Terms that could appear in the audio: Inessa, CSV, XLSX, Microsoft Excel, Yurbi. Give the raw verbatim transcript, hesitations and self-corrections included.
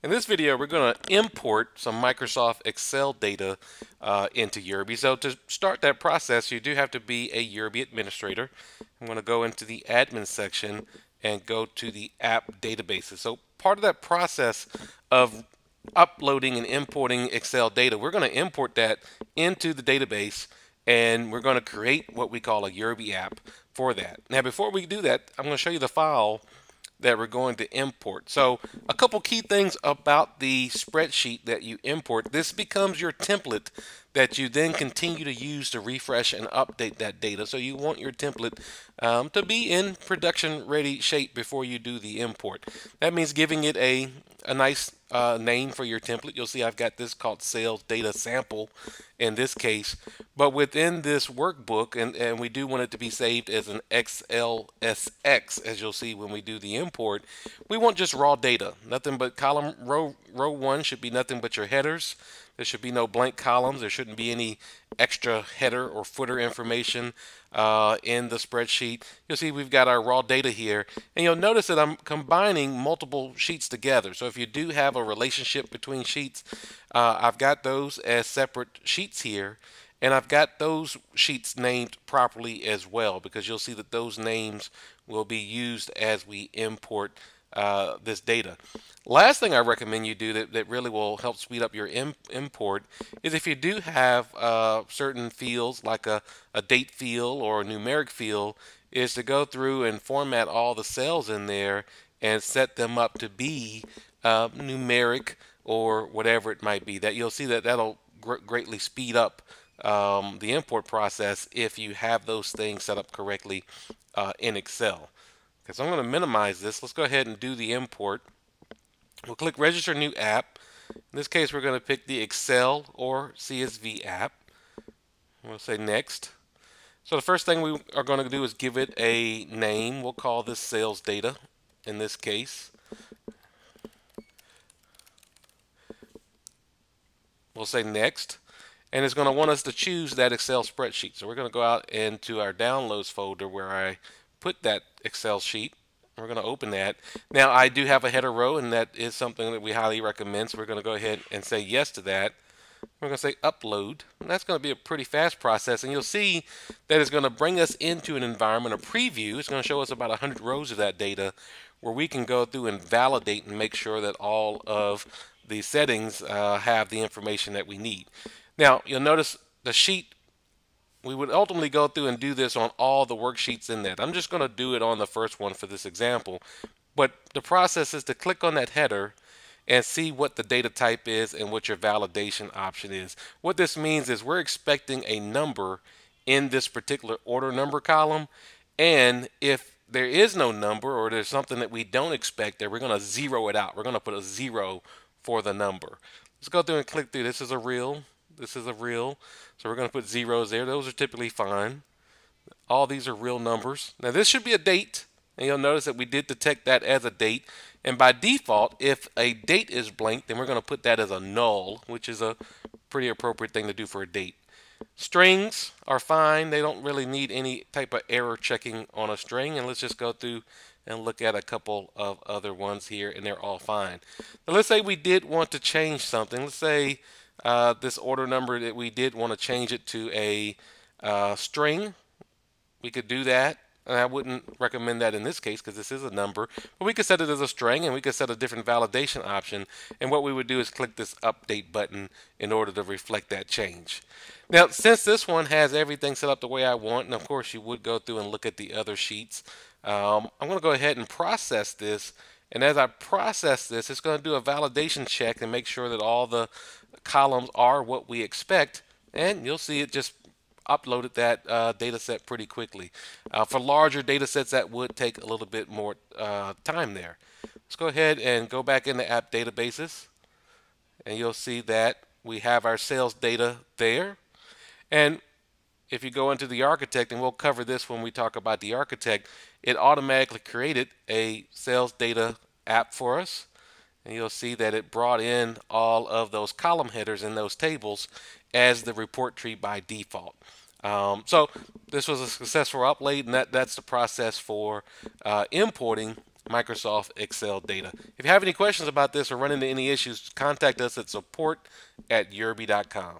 In this video, we're going to import some Microsoft Excel data uh, into Yurbi. So to start that process, you do have to be a Yurbi administrator. I'm going to go into the admin section and go to the app databases. So part of that process of uploading and importing Excel data, we're going to import that into the database, and we're going to create what we call a Yurbi app for that. Now, before we do that, I'm going to show you the file that we're going to import. So a couple key things about the spreadsheet that you import. This becomes your template that you then continue to use to refresh and update that data. So you want your template um, to be in production ready shape before you do the import. That means giving it a, a nice uh, name for your template. You'll see I've got this called Sales Data Sample in this case. But within this workbook, and, and we do want it to be saved as an X L S X, as you'll see when we do the import, we want just raw data. Nothing but column, row, row one should be nothing but your headers. There should be no blank columns. There shouldn't be any extra header or footer information uh, in the spreadsheet. You'll see we've got our raw data here, and you'll notice that I'm combining multiple sheets together. So if you do have a relationship between sheets, uh, I've got those as separate sheets here, and I've got those sheets named properly as well, because you'll see that those names will be used as we import Uh, this data. Last thing I recommend you do that, that really will help speed up your imp import is if you do have uh, certain fields like a, a date field or a numeric field, is to go through and format all the cells in there and set them up to be uh, numeric or whatever it might be. That you'll see that that'll gr greatly speed up um, the import process if you have those things set up correctly uh, in Excel. So I'm going to minimize this. Let's go ahead and do the import. We'll click Register New App. In this case, we're going to pick the Excel or C S V app. We'll say Next. So the first thing we are going to do is give it a name. We'll call this Sales Data in this case. We'll say Next. And it's going to want us to choose that Excel spreadsheet. So we're going to go out into our Downloads folder where I put that Excel sheet. We're going to open that. Now, I do have a header row, and that is something that we highly recommend, so we're going to go ahead and say yes to that. We're going to say upload, and that's going to be a pretty fast process, and you'll see that it's going to bring us into an environment, a preview. It's going to show us about one hundred rows of that data where we can go through and validate and make sure that all of the settings uh, have the information that we need. Now, you'll notice the sheet. We would ultimately go through and do this on all the worksheets in that. I'm just going to do it on the first one for this example. But the process is to click on that header and see what the data type is and what your validation option is. What this means is we're expecting a number in this particular order number column. And if there is no number or there's something that we don't expect there, we're going to zero it out. We're going to put a zero for the number. Let's go through and click through. This is a real. This is a real, so we're going to put zeros there. Those are typically fine. All these are real numbers. Now this should be a date, and you'll notice that we did detect that as a date. And by default, if a date is blank, then we're going to put that as a null, which is a pretty appropriate thing to do for a date. Strings are fine. They don't really need any type of error checking on a string. And let's just go through and look at a couple of other ones here, and they're all fine. Now let's say we did want to change something. Let's say Uh, this order number that we did want to change it to a uh, string. We could do that, and I wouldn't recommend that in this case because this is a number, but we could set it as a string, and we could set a different validation option, and what we would do is click this update button in order to reflect that change. Now, since this one has everything set up the way I want, and of course you would go through and look at the other sheets, um, I'm going to go ahead and process this. And as I process this, it's going to do a validation check and make sure that all the columns are what we expect. And you'll see it just uploaded that uh, data set pretty quickly. Uh, for larger data sets, that would take a little bit more uh, time there. Let's go ahead and go back into app databases. And you'll see that we have our sales data there. And if you go into the architect, and we'll cover this when we talk about the architect, it automatically created a sales data app for us. And you'll see that it brought in all of those column headers in those tables as the report tree by default. Um, so this was a successful upload, and that, that's the process for uh, importing Microsoft Excel data. If you have any questions about this or run into any issues, contact us at support at yurbi dot com.